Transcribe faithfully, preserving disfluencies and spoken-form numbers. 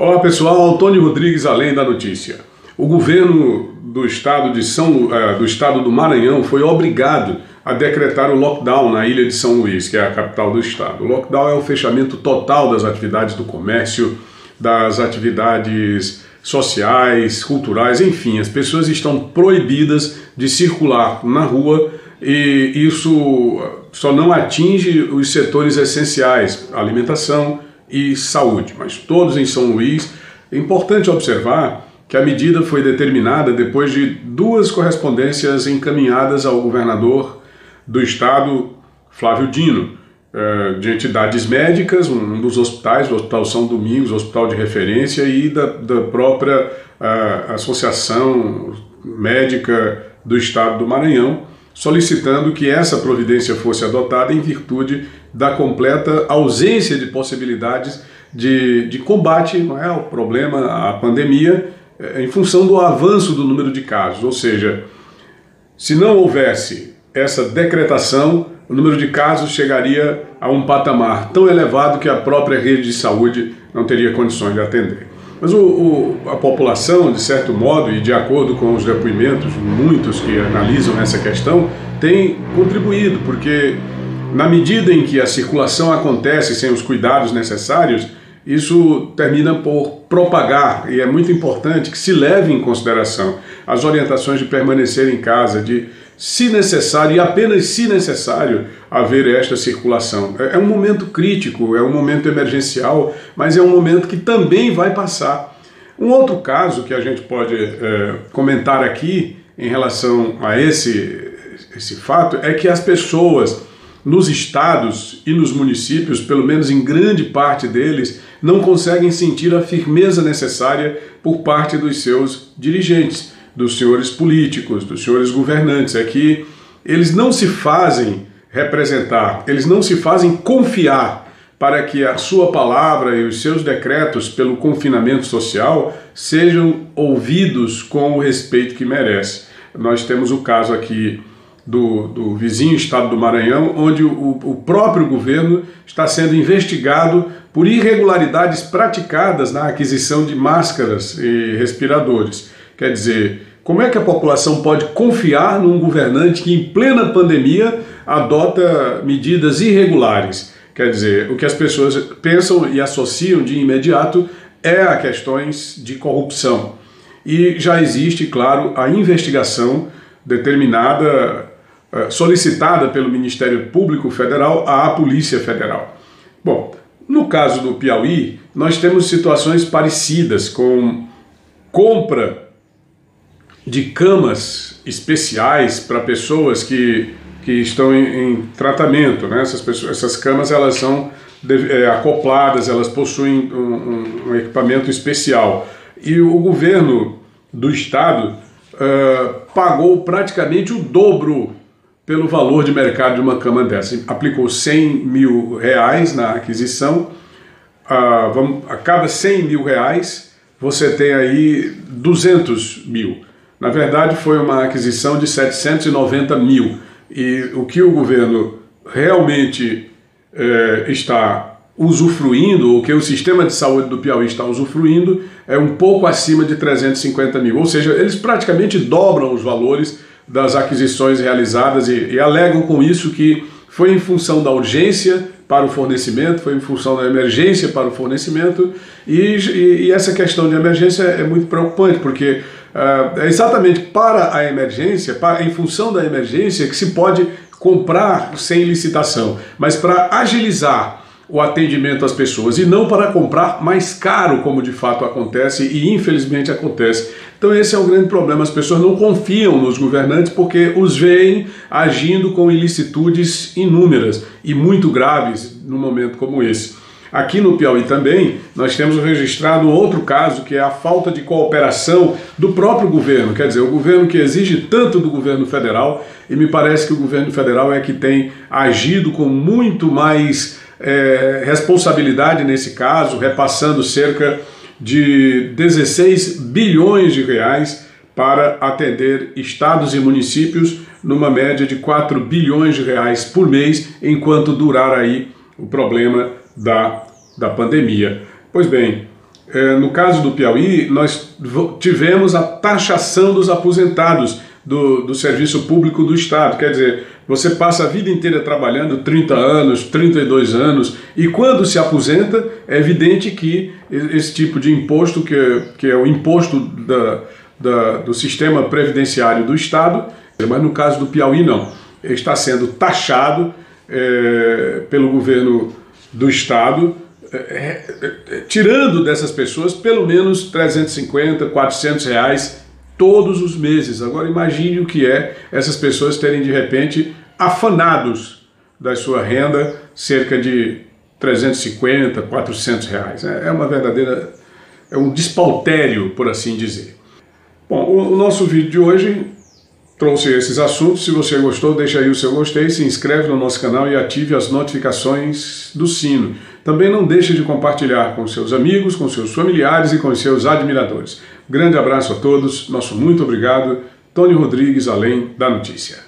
Olá pessoal, Tony Rodrigues, Além da Notícia. O governo do estado, de São, do estado do Maranhão foi obrigado a decretar o lockdown na Ilha de São Luís, que é a capital do estado. O lockdown é o fechamento total das atividades do comércio, das atividades sociais, culturais, enfim. As pessoas estão proibidas de circular na rua e isso só não atinge os setores essenciais, alimentação e saúde, mas todos em São Luís. É importante observar que a medida foi determinada depois de duas correspondências encaminhadas ao governador do estado, Flávio Dino, de entidades médicas, um dos hospitais, o Hospital São Domingos, hospital de referência, e da, da própria Associação Médica do Estado do Maranhão, solicitando que essa providência fosse adotada em virtude da completa ausência de possibilidades de, de combate, não é, ao problema, à pandemia, em função do avanço do número de casos. Ou seja, se não houvesse essa decretação, o número de casos chegaria a um patamar tão elevado que a própria rede de saúde não teria condições de atender. Mas o, o, a população, de certo modo, e de acordo com os depoimentos, muitos que analisam essa questão, tem contribuído, porque na medida em que a circulação acontece sem os cuidados necessários, isso termina por propagar, e é muito importante que se leve em consideração as orientações de permanecer em casa, de, se necessário, e apenas se necessário, haver esta circulação. É um momento crítico, é um momento emergencial, mas é um momento que também vai passar. Um outro caso que a gente pode é, comentar aqui em relação a esse, esse fato é que as pessoas nos estados e nos municípios, pelo menos em grande parte deles, não conseguem sentir a firmeza necessária por parte dos seus dirigentes, dos senhores políticos, dos senhores governantes. É que eles não se fazem representar, eles não se fazem confiar para que a sua palavra e os seus decretos pelo confinamento social sejam ouvidos com o respeito que merece. Nós temos o caso aqui do, do vizinho estado do Maranhão, onde o, o próprio governo está sendo investigado por irregularidades praticadas na aquisição de máscaras e respiradores. Quer dizer, como é que a população pode confiar num governante que, em plena pandemia, adota medidas irregulares? Quer dizer, o que as pessoas pensam e associam de imediato é a questões de corrupção. E já existe, claro, a investigação determinada, solicitada pelo Ministério Público Federal à Polícia Federal. Bom, no caso do Piauí, nós temos situações parecidas com compra de camas especiais para pessoas que, que estão em, em tratamento, né? Essas pessoas, essas camas, elas são de, é, acopladas, elas possuem um, um equipamento especial. E o governo do estado uh, pagou praticamente o dobro pelo valor de mercado de uma cama dessa. Aplicou cem mil reais na aquisição. Uh, vamos, a cada cem mil reais você tem aí duzentos mil. Na verdade, foi uma aquisição de setecentos e noventa mil. E o que o governo realmente eh, está usufruindo, ou que o sistema de saúde do Piauí está usufruindo, é um pouco acima de trezentos e cinquenta mil. Ou seja, eles praticamente dobram os valores das aquisições realizadas e, e alegam com isso que foi em função da urgência para o fornecimento, foi em função da emergência para o fornecimento, e, e, e essa questão de emergência é muito preocupante, porque uh, é exatamente para a emergência, para, em função da emergência, que se pode comprar sem licitação, mas para agilizar o atendimento às pessoas, e não para comprar mais caro, como de fato acontece, e infelizmente acontece. Então esse é um grande problema, as pessoas não confiam nos governantes porque os veem agindo com ilicitudes inúmeras e muito graves num momento como esse. Aqui no Piauí também nós temos registrado outro caso, que é a falta de cooperação do próprio governo, quer dizer, o governo que exige tanto do governo federal, e me parece que o governo federal é que tem agido com muito mais É, responsabilidade nesse caso, repassando cerca de dezesseis bilhões de reais para atender estados e municípios numa média de quatro bilhões de reais por mês, enquanto durar aí o problema da, da pandemia. Pois bem, É, no caso do Piauí, nós tivemos a taxação dos aposentados do, do serviço público do Estado. Quer dizer, você passa a vida inteira trabalhando, trinta anos, trinta e dois anos, e quando se aposenta, é evidente que esse tipo de imposto, que é, que é o imposto da, da, do sistema previdenciário do Estado, mas no caso do Piauí não, está sendo taxado é, pelo governo do Estado, É, é, é, tirando dessas pessoas pelo menos trezentos e cinquenta, quatrocentos reais todos os meses. Agora imagine o que é essas pessoas terem de repente afanados da sua renda cerca de trezentos e cinquenta, quatrocentos reais. É, é uma verdadeira, é um despautério, por assim dizer. Bom, o, o nosso vídeo de hoje trouxe esses assuntos. Se você gostou, deixa aí o seu gostei, se inscreve no nosso canal e ative as notificações do sino. Também não deixe de compartilhar com seus amigos, com seus familiares e com seus admiradores. Grande abraço a todos, nosso muito obrigado. Tony Rodrigues, Além da Notícia.